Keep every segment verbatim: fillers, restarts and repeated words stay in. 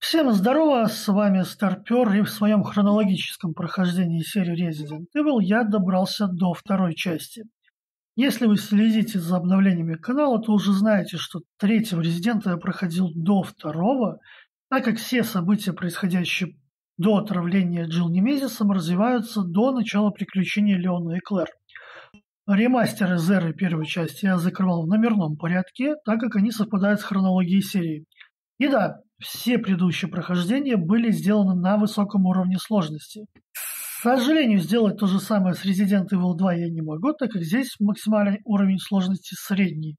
Всем здорово, с вами Старпер, и в своем хронологическом прохождении серии Resident Evil я добрался до второй части. Если вы следите за обновлениями канала, то уже знаете, что третьего Резидента я проходил до второго, так как все события, происходящие до отравления Джилл Немезисом, развиваются до начала приключений Леона и Клэр. Ремастеры Зеры первой части я закрывал в номерном порядке, так как они совпадают с хронологией серии. И да, все предыдущие прохождения были сделаны на высоком уровне сложности. К сожалению, сделать то же самое с Resident Evil два я не могу, так как здесь максимальный уровень сложности средний.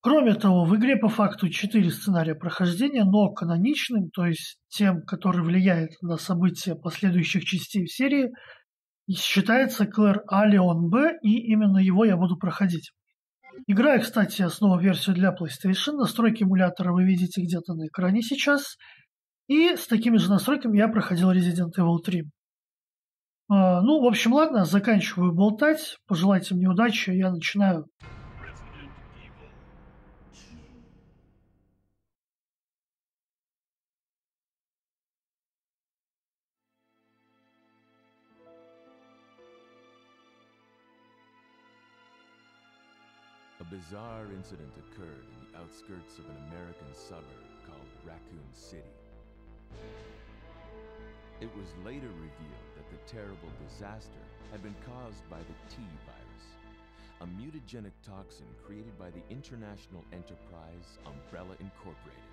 Кроме того, в игре по факту четыре сценария прохождения, но каноничным, то есть тем, который влияет на события последующих частей в серии, считается Клэр А, Леон Б, и именно его я буду проходить. Играю, кстати, основу версию для PlayStation. Настройки эмулятора вы видите где-то на экране сейчас. И с такими же настройками я проходил Resident Evil три. А, ну, в общем, ладно, заканчиваю болтать. Пожелайте мне удачи, я начинаю. A bizarre incident occurred in the outskirts of an American suburb called Raccoon City. It was later revealed that the terrible disaster had been caused by the T virus, a mutagenic toxin created by the international enterprise Umbrella Incorporated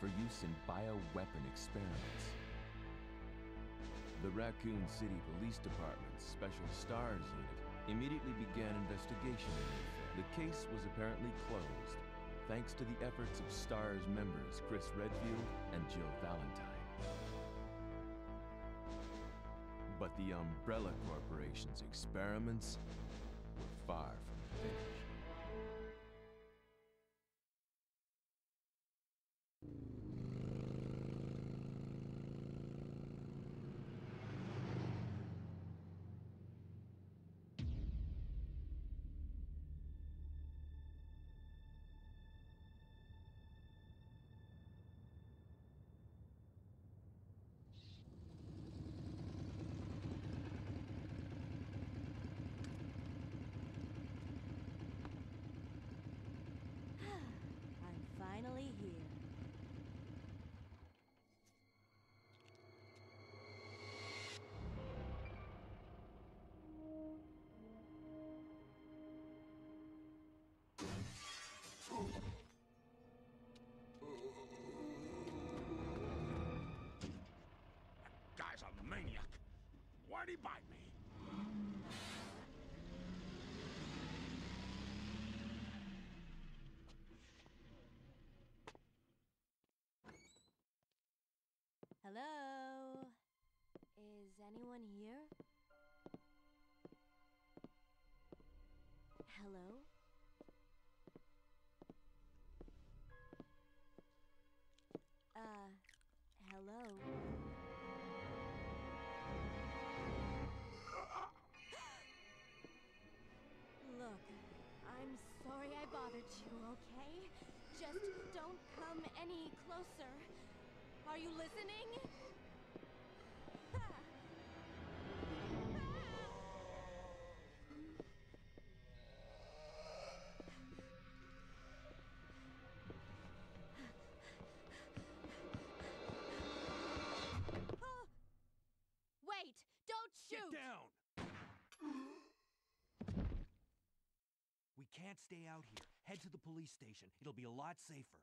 for use in bioweapon experiments. The Raccoon City Police Department's Special STARS unit immediately began investigation. The case was apparently closed, thanks to the efforts of STARS members Chris Redfield and Jill Valentine. But the Umbrella Corporation's experiments were far from finished. Why'd he bite me? Hello? Is anyone here? Hello? Uh, hello? Bothered you, okay? Just don't come any closer. Are you listening? Wait, don't shoot! Get down! Can't stay out here. Head to the police station. It'll be a lot safer.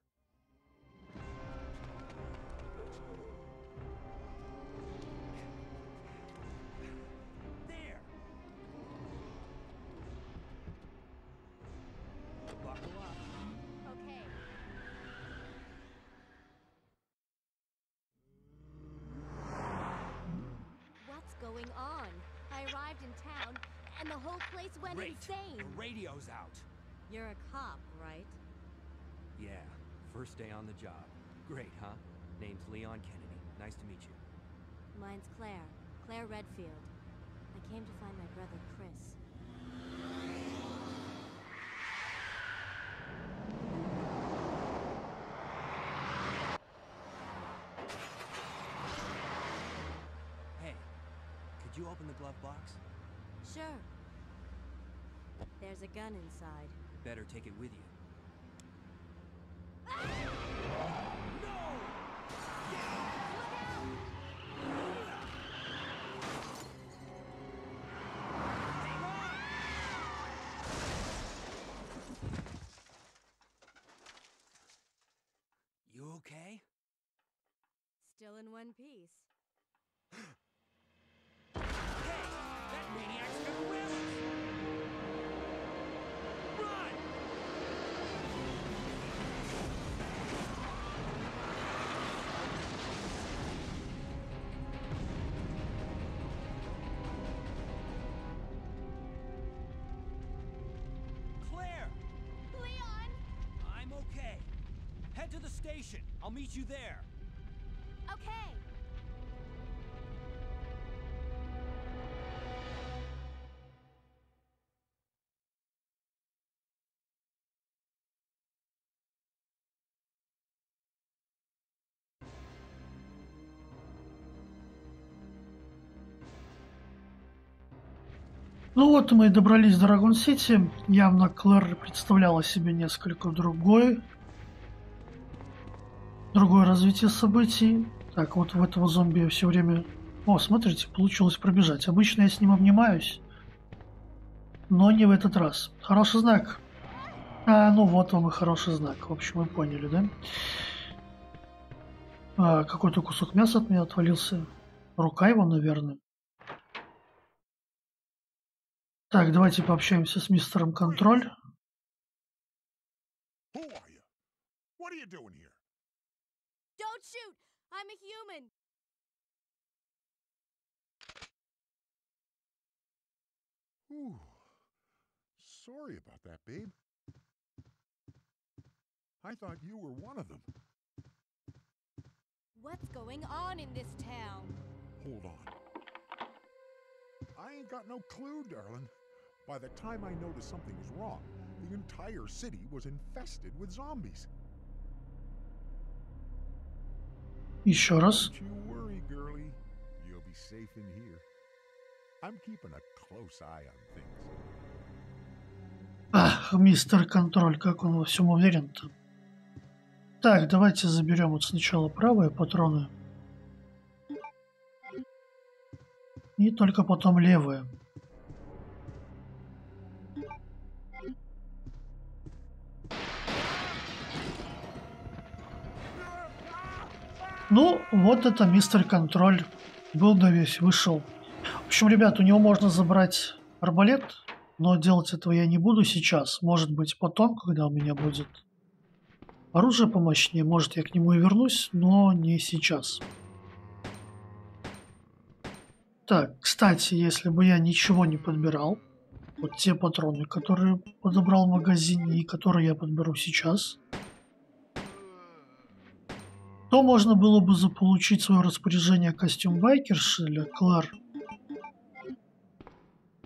There! Buckle up. Okay. What's going on? I arrived in town, and the whole place went Great. Insane. The radio's out. You're a cop, right? Yeah. First day on the job. Great, huh? Name's Leon Kennedy. Nice to meet you. Mine's Claire. Claire Redfield. I came to find my brother, Chris. Could you open the glove box? Sure. There's a gun inside. Better take it with you. You okay? Still in one piece. To the station. I'll meet you there. Okay. Ну вот мы и добрались до Raccoon City. Явно Клэр представляла себе несколько другой. Другое развитие событий. Так, вот в этого зомби я все время... О, смотрите, получилось пробежать. Обычно я с ним обнимаюсь, но не в этот раз. Хороший знак. А, ну вот вам и хороший знак. В общем, вы поняли, да? А, какой-то кусок мяса от меня отвалился. Рука его, наверное. Так, давайте пообщаемся с мистером Контроль. Ooh, sorry about that, babe. I thought you were one of them. What's going on in this town? Hold on. I ain't got no clue, darling. By the time I noticed something was wrong, the entire city was infested with zombies. Еще раз. Ах, мистер Контроль, как он во всем уверен-то. Так, давайте заберем вот сначала правые патроны. И только потом левые. Ну, вот это мистер Контроль. Был да весь, вышел. В общем, ребят, у него можно забрать арбалет, но делать этого я не буду сейчас. Может быть, потом, когда у меня будет оружие помощнее, может, я к нему и вернусь, но не сейчас. Так, кстати, если бы я ничего не подбирал, вот те патроны, которые подобрал в магазине и которые я подберу сейчас, то можно было бы заполучить в свое распоряжение костюм байкерши для Клэр.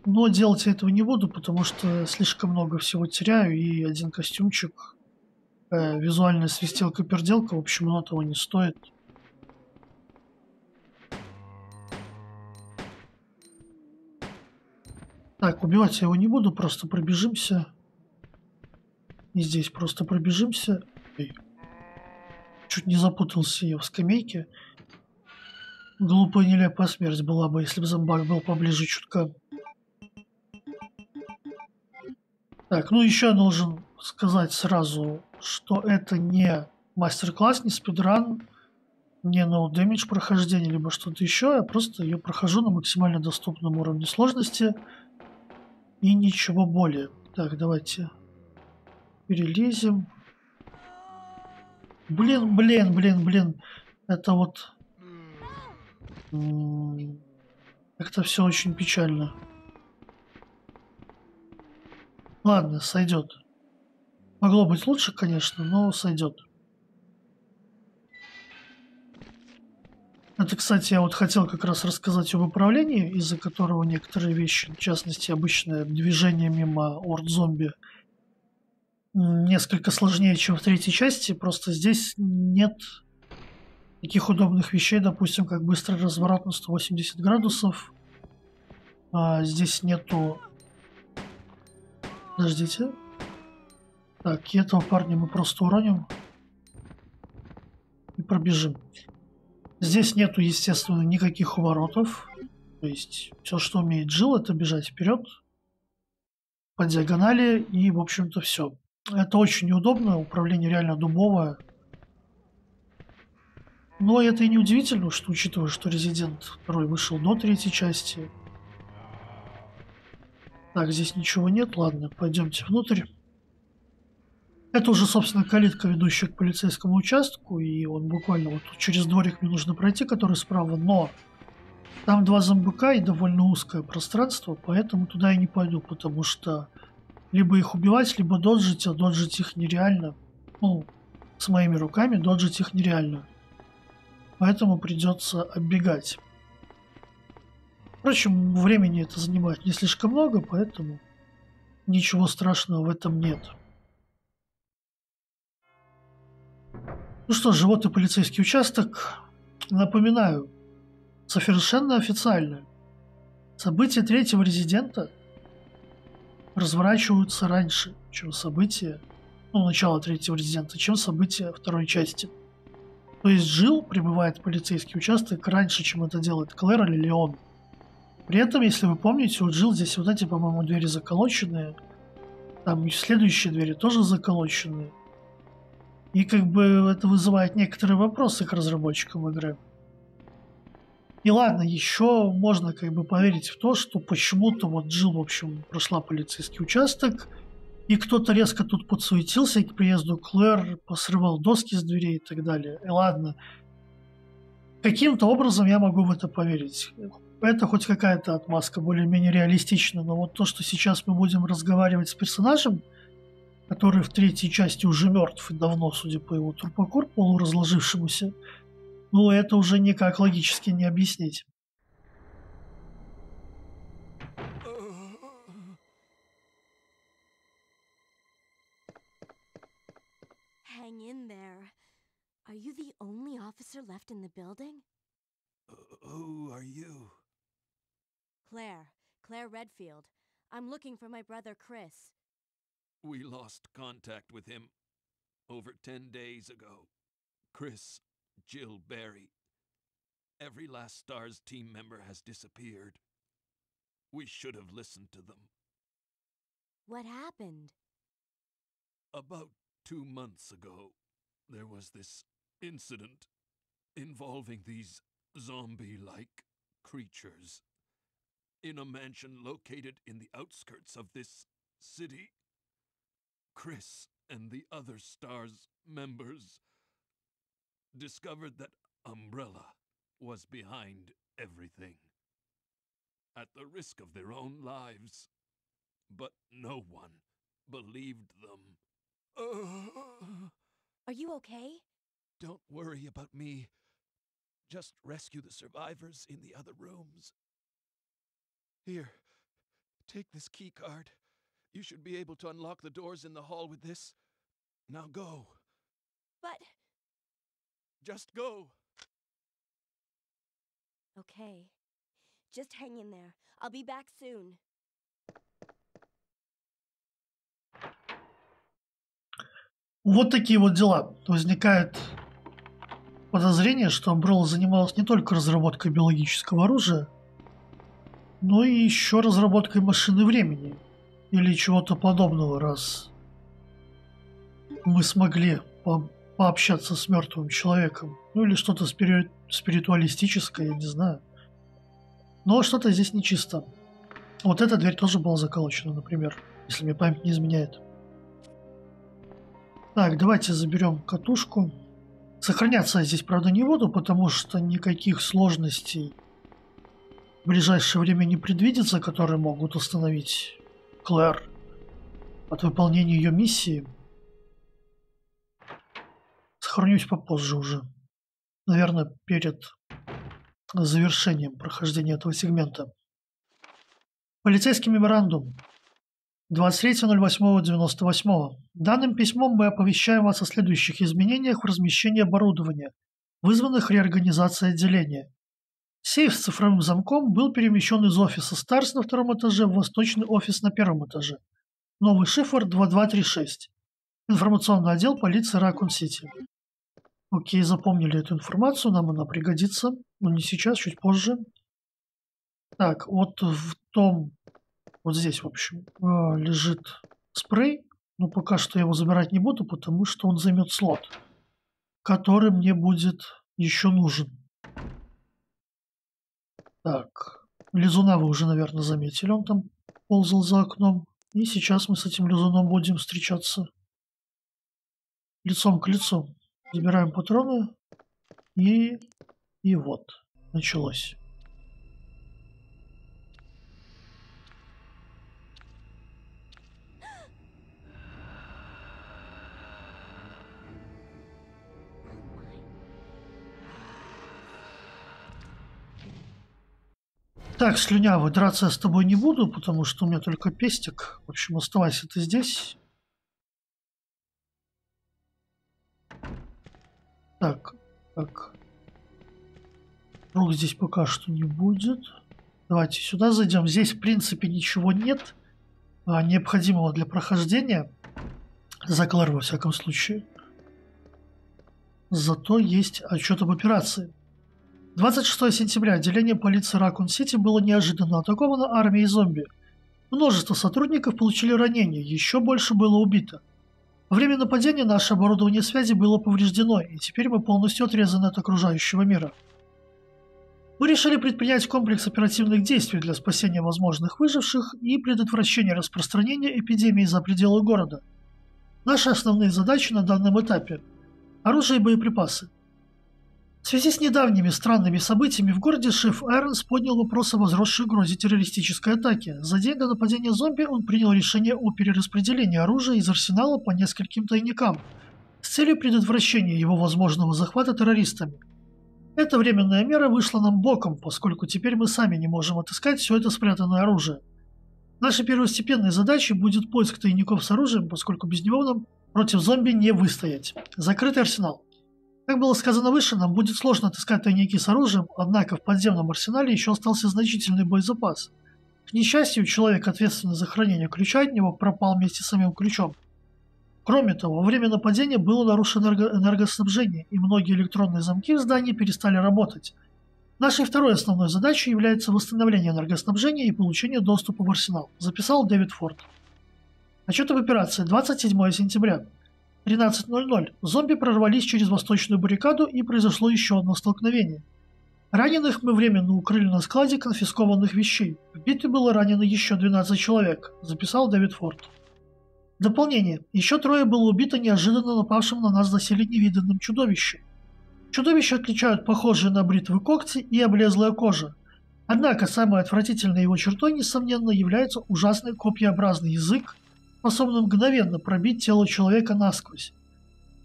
Но делать я этого не буду, потому что слишком много всего теряю, и один костюмчик, э, визуальная свистелка-перделка, в общем, оно того не стоит. Так, убивать я его не буду, просто пробежимся. И здесь просто пробежимся. Эй. Чуть не запутался я в скамейке. Глупая нелепая смерть была бы, если бы зомбак был поближе чутка. Так, ну еще я должен сказать сразу, что это не мастер-класс, не спидран, не ноу-дэмидж прохождение, либо что-то еще. Я просто ее прохожу на максимально доступном уровне сложности и ничего более. Так, давайте перелезем. Блин, блин, блин, блин. Это вот... Как-то все очень печально. Ладно, сойдет. Могло быть лучше, конечно, но сойдет. Это, кстати, я вот хотел как раз рассказать об управлении, из-за которого некоторые вещи, в частности, обычное движение мимо орд зомби, несколько сложнее, чем в третьей части. Просто здесь нет таких удобных вещей, допустим, как быстрый разворот на сто восемьдесят градусов А, здесь нету... Подождите. Так, и этого парня мы просто уроним. И пробежим. Здесь нету, естественно, никаких уворотов. То есть, все, что умеет Джилл, это бежать вперед. По диагонали. И, в общем-то, все. Это очень неудобно. Управление реально дубовое. Но это и не удивительно, что, учитывая, что Резидент два вышел до третьей части. Так, здесь ничего нет. Ладно, пойдемте внутрь. Это уже, собственно, калитка, ведущая к полицейскому участку, и он буквально вот через дворик мне нужно пройти, который справа, но там два зомбака и довольно узкое пространство, поэтому туда я не пойду, потому что либо их убивать, либо доджить, а доджить их нереально. Ну, с моими руками доджить их нереально. Поэтому придется оббегать. Впрочем, времени это занимает не слишком много, поэтому ничего страшного в этом нет. Ну что же, вот и полицейский участок. Напоминаю, совершенно официально. События третьего резидента разворачиваются раньше, чем события, ну, начало третьего резидента, чем события второй части. То есть Джилл прибывает в полицейский участок раньше, чем это делает Клэр или Леон. При этом, если вы помните, у Джилл здесь вот эти, по-моему, двери заколоченные. Там следующие двери тоже заколоченные. И как бы это вызывает некоторые вопросы к разработчикам игры. И ладно, еще можно как бы поверить в то, что почему-то вот Джилл, в общем, прошла полицейский участок, и кто-то резко тут подсуетился, и к приезду Клэр посрывал доски с дверей и так далее. И ладно, каким-то образом я могу в это поверить. Это хоть какая-то отмазка более-менее реалистична, но вот то, что сейчас мы будем разговаривать с персонажем, который в третьей части уже мертв и давно, судя по его трупокур, полуразложившемуся, но это уже никак логически не объяснить. Claire, Claire Redfield. I'm looking for my brother Chris. We lost contact with him over ten days ago. Chris, Jill, Barry. Every last STARS team member has disappeared. We should have listened to them. What happened? About two months ago, there was this incident involving these zombie-like creatures in a mansion located in the outskirts of this city. Chris and the other STARS members discovered that Umbrella was behind everything, at the risk of their own lives. But no one believed them. Uh, Are you okay? Don't worry about me. Just rescue the survivors in the other rooms. Here, take this key card. You should be able to unlock the doors in the hall with this. Now go. But... Just go. Okay. Just hang in there. I'll be back soon. Вот такие вот дела. Возникает подозрение, что Umbrella занималась не только разработкой биологического оружия, но и еще разработкой машины времени. Или чего-то подобного, раз мы смогли по пообщаться с мертвым человеком. Ну или что-то спири спиритуалистическое, я не знаю. Но что-то здесь нечисто. Вот эта дверь тоже была заколочена, например, если мне память не изменяет. Так, давайте заберем катушку. Сохраняться я здесь, правда, не буду, потому что никаких сложностей в ближайшее время не предвидится, которые могут остановить Клэр от выполнения ее миссии. Сохранюсь попозже уже. Наверное, перед завершением прохождения этого сегмента. Полицейский меморандум. двадцать третье ноль восьмое девяносто восьмого. Данным письмом мы оповещаем вас о следующих изменениях в размещении оборудования, вызванных реорганизацией отделения. Сейф с цифровым замком был перемещен из офиса старс на втором этаже в восточный офис на первом этаже. Новый шифр двадцать два тридцать шесть. Информационный отдел полиции Raccoon City. Окей, запомнили эту информацию, нам она пригодится, но не сейчас, чуть позже. Так, вот в том, вот здесь, в общем, лежит спрей, но пока что я его забирать не буду, потому что он займет слот, который мне будет еще нужен. Так, лизуна вы уже, наверное, заметили, он там ползал за окном, и сейчас мы с этим лизуном будем встречаться лицом к лицу. Забираем патроны, и, и вот, началось. Так, слюнявый, драться я с тобой не буду, потому что у меня только пестик. В общем, оставайся ты здесь. Так, так. Рук здесь пока что не будет. Давайте сюда зайдем. Здесь, в принципе, ничего нет необходимого для прохождения. За Клэр, во всяком случае. Зато есть отчет об операции. двадцать шестого сентября отделение полиции Raccoon City было неожиданно атаковано армией зомби. Множество сотрудников получили ранения, еще больше было убито. Во время нападения наше оборудование связи было повреждено, и теперь мы полностью отрезаны от окружающего мира. Мы решили предпринять комплекс оперативных действий для спасения возможных выживших и предотвращения распространения эпидемии за пределы города. Наши основные задачи на данном этапе – оружие и боеприпасы. В связи с недавними странными событиями в городе шеф Айронс поднял вопрос о возросшей угрозе террористической атаки. За день до нападения зомби он принял решение о перераспределении оружия из арсенала по нескольким тайникам с целью предотвращения его возможного захвата террористами. Эта временная мера вышла нам боком, поскольку теперь мы сами не можем отыскать все это спрятанное оружие. Нашей первостепенной задачей будет поиск тайников с оружием, поскольку без него нам против зомби не выстоять. Закрытый арсенал. Как было сказано выше, нам будет сложно отыскать тайники с оружием, однако в подземном арсенале еще остался значительный боезапас. К несчастью, человек, ответственный за хранение ключа от него, пропал вместе с самим ключом. Кроме того, во время нападения было нарушено энерго- энергоснабжение, и многие электронные замки в здании перестали работать. Нашей второй основной задачей является восстановление энергоснабжения и получение доступа в арсенал, записал Дэвид Форд. Отчет об операции двадцать седьмого сентября. тринадцать ноль ноль. Зомби прорвались через восточную баррикаду, и произошло еще одно столкновение. Раненых мы временно укрыли на складе конфискованных вещей. В битве было ранено еще двенадцать человек, записал Дэвид Форд. Дополнение. Еще трое было убито неожиданно напавшим на нас доселе невиданным чудовищем. Чудовища отличают похожие на бритвы когти и облезлая кожа. Однако самой отвратительной его чертой, несомненно, является ужасный копьеобразный язык, способны мгновенно пробить тело человека насквозь.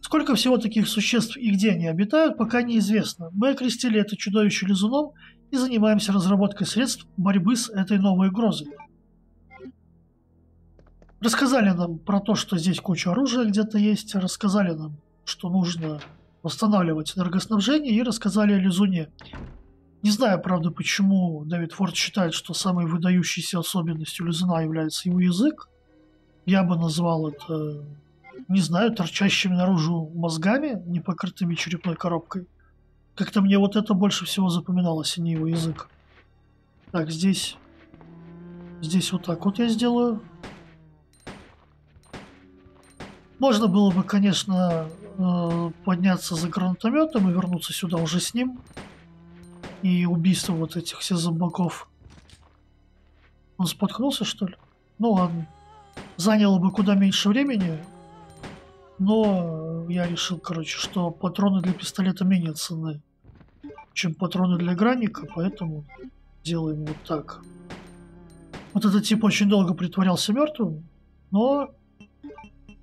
Сколько всего таких существ и где они обитают, пока неизвестно. Мы окрестили это чудовище лизуном и занимаемся разработкой средств борьбы с этой новой угрозой. Рассказали нам про то, что здесь куча оружия где-то есть, рассказали нам, что нужно восстанавливать энергоснабжение, и рассказали о лизуне. Не знаю, правда, почему Дэвид Форд считает, что самой выдающейся особенностью лизуна является его язык. Я бы назвал это, не знаю, торчащими наружу мозгами, не покрытыми черепной коробкой. Как-то мне вот это больше всего запоминалось, а не его язык. Так, здесь... Здесь вот так вот я сделаю. Можно было бы, конечно, подняться за гранатометом и вернуться сюда уже с ним. И убийство вот этих всех зомбаков. Он споткнулся, что ли? Ну ладно. Заняло бы куда меньше времени, но я решил, короче, что патроны для пистолета менее ценны, чем патроны для гранника, поэтому делаем вот так. Вот этот тип очень долго притворялся мертвым, но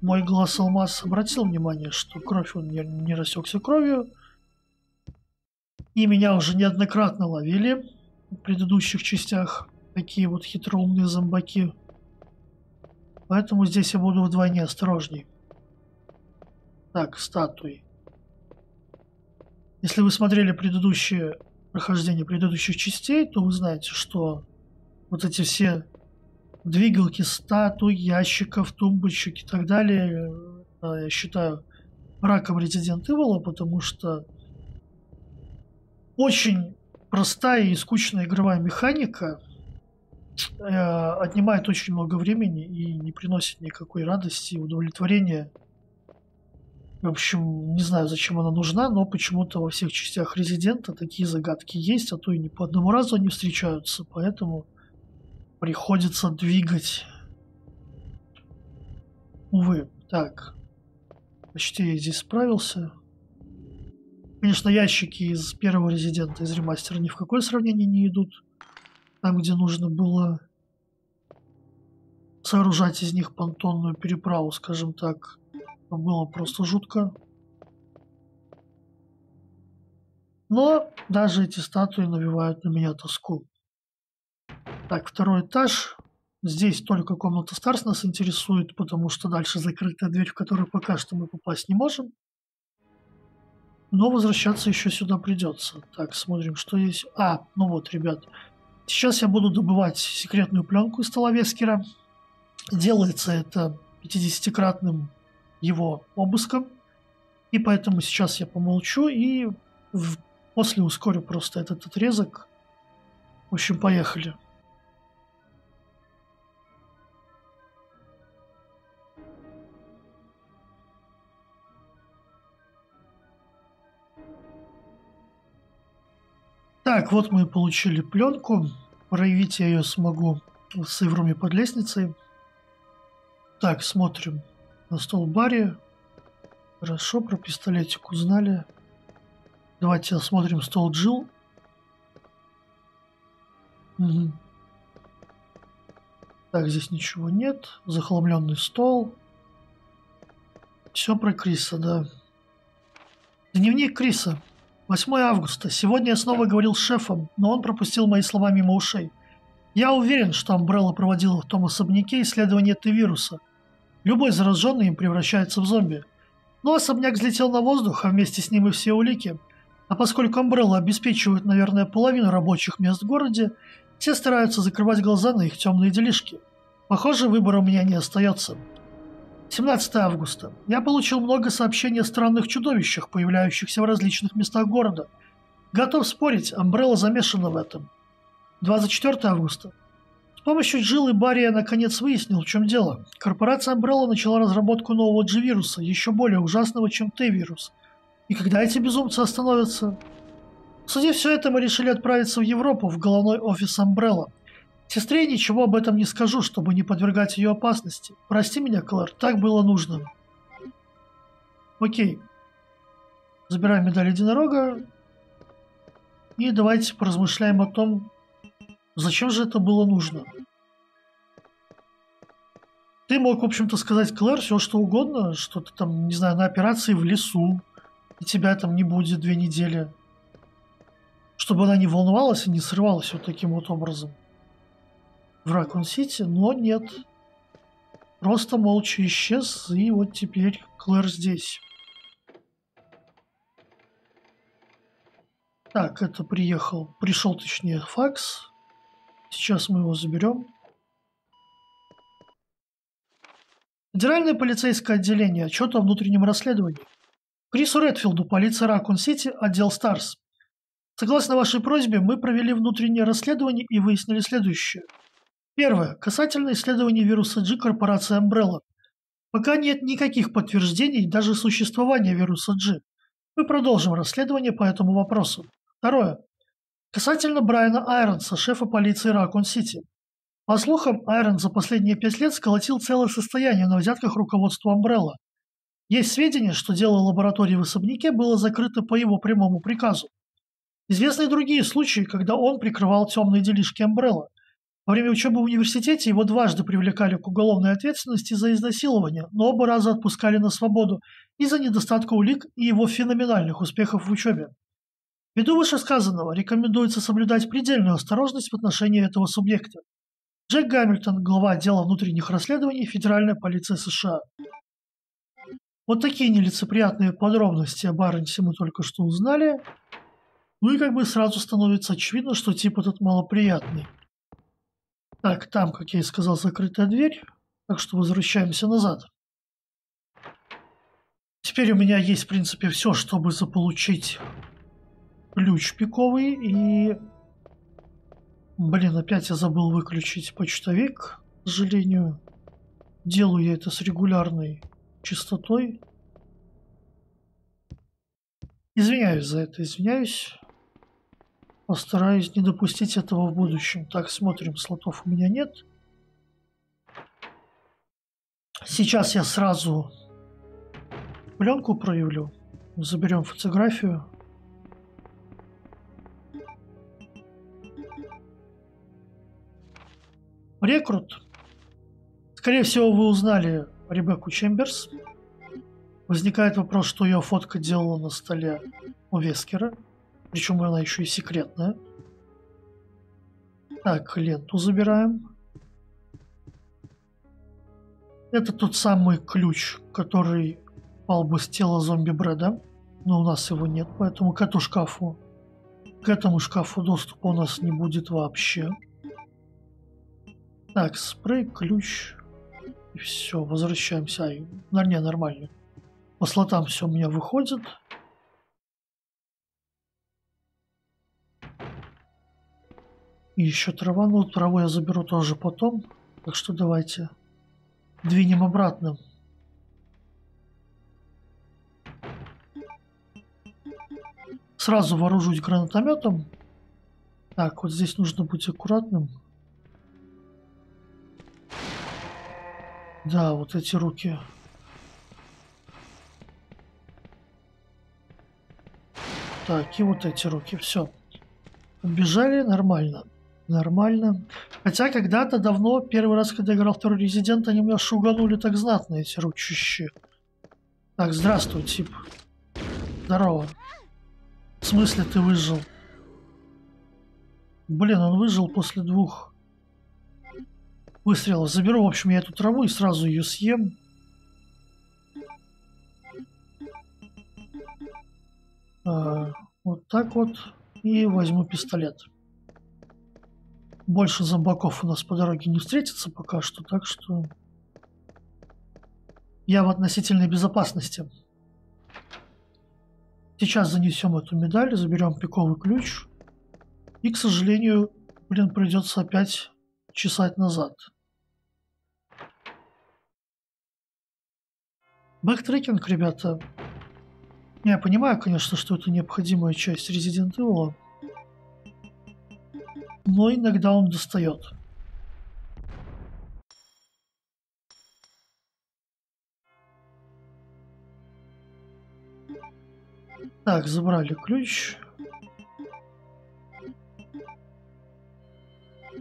мой глаз алмаз обратил внимание, что кровь он не, не рассекся кровью, и меня уже неоднократно ловили в предыдущих частях такие вот хитроумные зомбаки. Поэтому здесь я буду вдвойне осторожней. Так, статуи. Если вы смотрели предыдущие прохождения предыдущих частей, то вы знаете, что вот эти все двигалки, статуи, ящиков, тумбочек и так далее, я считаю раком Resident Evil, потому что очень простая и скучная игровая механика э, отнимает очень много времени и не приносит никакой радости и удовлетворения. В общем, не знаю, зачем она нужна, но почему-то во всех частях Резидента такие загадки есть, а то и не по одному разу они встречаются, поэтому приходится двигать. Увы. Так. Почти я здесь справился. Конечно, ящики из первого Резидента, из ремастера, ни в какое сравнение не идут. Там, где нужно было сооружать из них понтонную переправу, скажем так. Было просто жутко. Но даже эти статуи навевают на меня тоску. Так, второй этаж. Здесь только комната старс нас интересует, потому что дальше закрытая дверь, в которую пока что мы попасть не можем. Но возвращаться еще сюда придется. Так, смотрим, что есть. А, ну вот, ребят. Сейчас я буду добывать секретную пленку из стола Вескера. Делается это пятидесятикратным его обыском, и поэтому сейчас я помолчу и в... после ускорю просто этот отрезок. В общем, поехали. Так, вот мы получили пленку. Проявить я ее смогу с Ивруми под лестницей. Так, смотрим. На стол Барри. Хорошо, про пистолетик узнали. Давайте осмотрим стол Джилл. Угу. Так, здесь ничего нет. Захламленный стол. Все про Криса, да. Дневник Криса. восьмое августа. Сегодня я снова говорил с шефом, но он пропустил мои слова мимо ушей. Я уверен, что Umbrella проводила в том особняке исследование Т-вируса. Любой зараженный им превращается в зомби. Но особняк взлетел на воздух, а вместе с ним и все улики. А поскольку Umbrella обеспечивает, наверное, половину рабочих мест в городе, все стараются закрывать глаза на их темные делишки. Похоже, выбора у меня не остается. семнадцатое августа. Я получил много сообщений о странных чудовищах, появляющихся в различных местах города. Готов спорить, Umbrella замешана в этом. двадцать четвёртое августа. С помощью Джилл и Барри я наконец выяснил, в чем дело. Корпорация Umbrella начала разработку нового Джи-вируса, еще более ужасного, чем Т-вирус. И когда эти безумцы остановятся? Судя все это, мы решили отправиться в Европу, в головной офис Umbrella. Сестре ничего об этом не скажу, чтобы не подвергать ее опасности. Прости меня, Клэр, так было нужно. Окей. Забираем медаль единорога. И давайте поразмышляем о том, зачем же это было нужно? Ты мог, в общем-то, сказать Клэр все, что угодно, что ты там, не знаю, на операции в лесу, и тебя там не будет две недели. Чтобы она не волновалась и не срывалась вот таким вот образом. В Raccoon City, но нет. Просто молча исчез, и вот теперь Клэр здесь. Так, это приехал, пришел, точнее, факс. Сейчас мы его заберем. Федеральное полицейское отделение. Отчет о внутреннем расследовании. Крису Редфилду, полиция Raccoon City, отдел старс. Согласно вашей просьбе, мы провели внутреннее расследование и выяснили следующее. Первое. Касательно исследований вируса G корпорации Umbrella. Пока нет никаких подтверждений даже существования вируса G. Мы продолжим расследование по этому вопросу. Второе. Касательно Брайана Айронса, шефа полиции Raccoon City. По слухам, Айронс за последние пять лет сколотил целое состояние на взятках руководства Umbrella. Есть сведения, что дело лаборатории в особняке было закрыто по его прямому приказу. Известны и другие случаи, когда он прикрывал темные делишки Umbrella. Во время учебы в университете его дважды привлекали к уголовной ответственности за изнасилование, но оба раза отпускали на свободу из-за недостатка улик и его феноменальных успехов в учебе. Ввиду вышесказанного, рекомендуется соблюдать предельную осторожность в отношении этого субъекта. Джек Гамильтон, глава отдела внутренних расследований Федеральной полиции США. Вот такие нелицеприятные подробности об Айронсе мы только что узнали. Ну и как бы сразу становится очевидно, что тип этот малоприятный. Так, там, как я и сказал, закрытая дверь. Так что возвращаемся назад. Теперь у меня есть, в принципе, все, чтобы заполучить ключ пиковый. И... Блин, опять я забыл выключить почтовик. К сожалению, делаю я это с регулярной частотой. Извиняюсь за это, извиняюсь. Постараюсь не допустить этого в будущем. Так, смотрим, слотов у меня нет. Сейчас я сразу пленку проявлю. Заберем фотографию. Рекрут. Скорее всего, вы узнали Ребеку Чемберс. Возникает вопрос, что ее фотка делала на столе у Вескера. Причем она еще и секретная. Так, ленту забираем. Это тот самый ключ, который пал бы с тела зомби Брэда. Но у нас его нет, поэтому к этому шкафу, к этому шкафу доступа у нас не будет вообще. Так, спрей, ключ. И все, возвращаемся. Ай, не, нормально. По слотам все у меня выходит. И еще трава. Ну, траву я заберу тоже потом. Так что давайте двинем обратно. Сразу вооружусь гранатометом. Так, вот здесь нужно быть аккуратным. Да, вот эти руки. Так, и вот эти руки. Все. Убежали нормально. Нормально. Хотя когда-то давно, первый раз, когда я играл второй Резидент, они меня шуганули так знатно, эти ручищи. Так, здравствуй, тип. Здорово. В смысле ты выжил? Блин, он выжил после двух... выстрелов. Заберу, в общем, я эту траву и сразу ее съем. А, вот так вот. И возьму пистолет. Больше зомбаков у нас по дороге не встретится пока что, так что... Я в относительной безопасности. Сейчас занесем эту медаль, заберем пиковый ключ. И, к сожалению, блин, придется опять чесать назад. Бэктрекинг, ребята. Я понимаю, конечно, что это необходимая часть Resident Evil, но иногда он достает. Так, забрали ключ.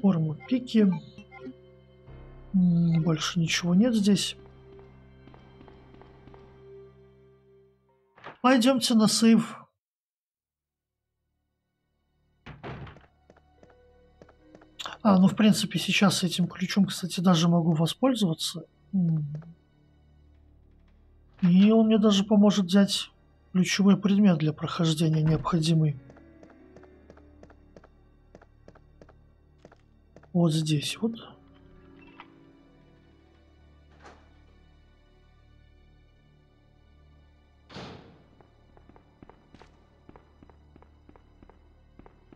Форму пики. Больше ничего нет здесь. Пойдемте на сейв. А, ну в принципе сейчас этим ключом, кстати, даже могу воспользоваться. И он мне даже поможет взять ключевой предмет для прохождения необходимый. Вот здесь вот.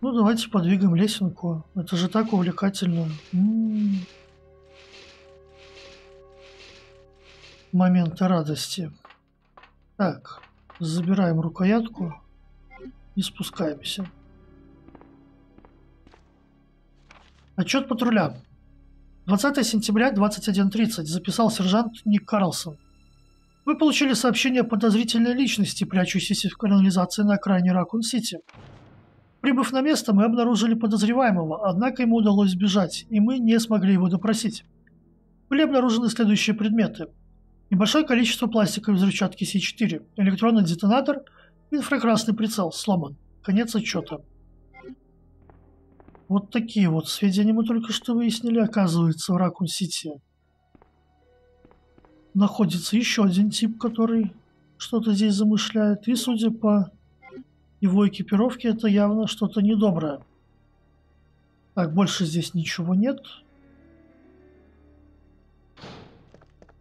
Ну, давайте подвигаем лесенку. Это же так увлекательно. М-м-м. Моменты радости. Так, забираем рукоятку и спускаемся. Отчет патруля. двадцатое сентября, двадцать один тридцать. Записал сержант Ник Карлсон. Вы получили сообщение о подозрительной личности, прячущейся в канализации на окраине Raccoon City. Прибыв на место, мы обнаружили подозреваемого, однако ему удалось сбежать, и мы не смогли его допросить. Были обнаружены следующие предметы. Небольшое количество пластиковой взрывчатки С четыре, электронный детонатор, инфракрасный прицел сломан. Конец отчета. Вот такие вот сведения мы только что выяснили. Оказывается, в Raccoon City находится еще один тип, который что-то здесь замышляет. И, судя по его экипировки, это явно что-то недоброе. Так, больше здесь ничего нет.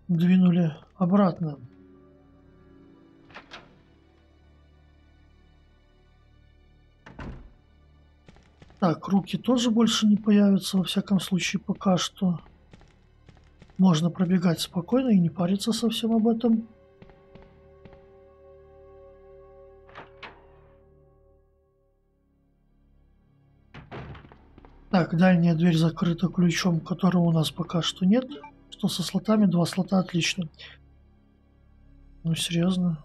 Двинули обратно. Так, руки тоже больше не появятся, во всяком случае, пока что. Можно пробегать спокойно и не париться совсем об этом. Так, дальняя дверь закрыта ключом, которого у нас пока что нет. Что со слотами? Два слота, отлично. Ну, серьезно.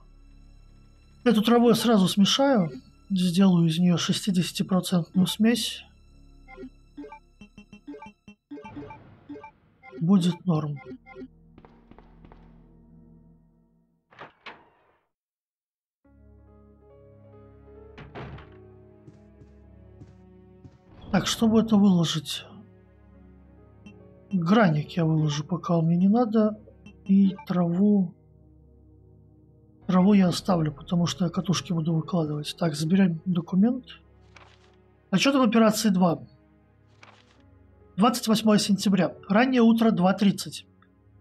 Эту траву я сразу смешаю. Сделаю из нее шестидесятипроцентную смесь. Будет норм. Так, чтобы это выложить? Граник я выложу, пока мне не надо. И траву... Траву я оставлю, потому что я катушки буду выкладывать. Так, заберем документ. Отчет об операции два. двадцать восьмое сентября. Раннее утро, два тридцать.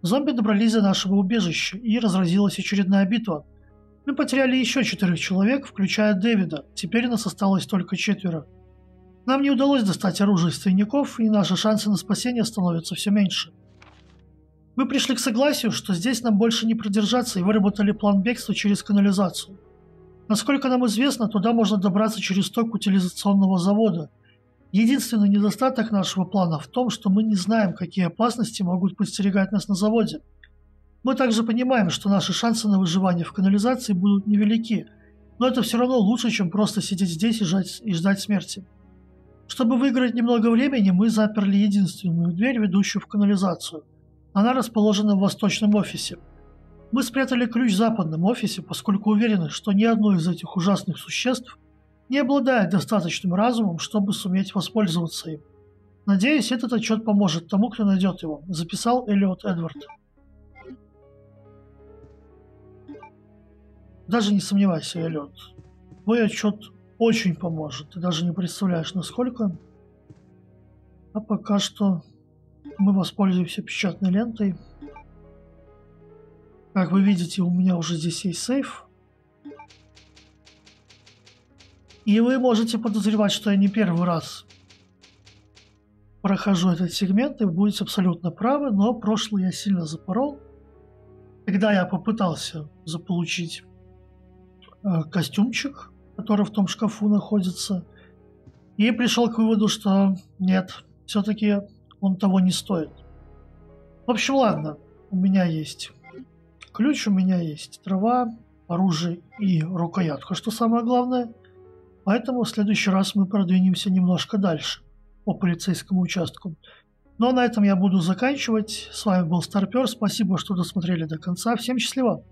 Зомби добрались до нашего убежища, и разразилась очередная битва. Мы потеряли еще четырех человек, включая Дэвида. Теперь нас осталось только четверо. Нам не удалось достать оружие из тайников, и наши шансы на спасение становятся все меньше. Мы пришли к согласию, что здесь нам больше не продержаться, и выработали план бегства через канализацию. Насколько нам известно, туда можно добраться через ток утилизационного завода. Единственный недостаток нашего плана в том, что мы не знаем, какие опасности могут подстерегать нас на заводе. Мы также понимаем, что наши шансы на выживание в канализации будут невелики, но это все равно лучше, чем просто сидеть здесь и ждать, и ждать смерти. Чтобы выиграть немного времени, мы заперли единственную дверь, ведущую в канализацию. Она расположена в восточном офисе. Мы спрятали ключ в западном офисе, поскольку уверены, что ни одно из этих ужасных существ не обладает достаточным разумом, чтобы суметь воспользоваться им. Надеюсь, этот отчет поможет тому, кто найдет его, записал Эллиот Эдвард. Даже не сомневайся, Эллиот. Твой отчет очень поможет. Ты даже не представляешь, насколько. А пока что... Мы воспользуемся печатной лентой. Как вы видите, у меня уже здесь есть сейф. И вы можете подозревать, что я не первый раз прохожу этот сегмент, и вы будете абсолютно правы, но прошлое я сильно запорол. Когда я попытался заполучить э, костюмчик, который в том шкафу находится, и пришел к выводу, что нет, все-таки... Он того не стоит. В общем, ладно. У меня есть ключ, у меня есть трава, оружие и рукоятка, что самое главное. Поэтому в следующий раз мы продвинемся немножко дальше по полицейскому участку. Ну а на этом я буду заканчивать. С вами был Старпер. Спасибо, что досмотрели до конца. Всем счастливо!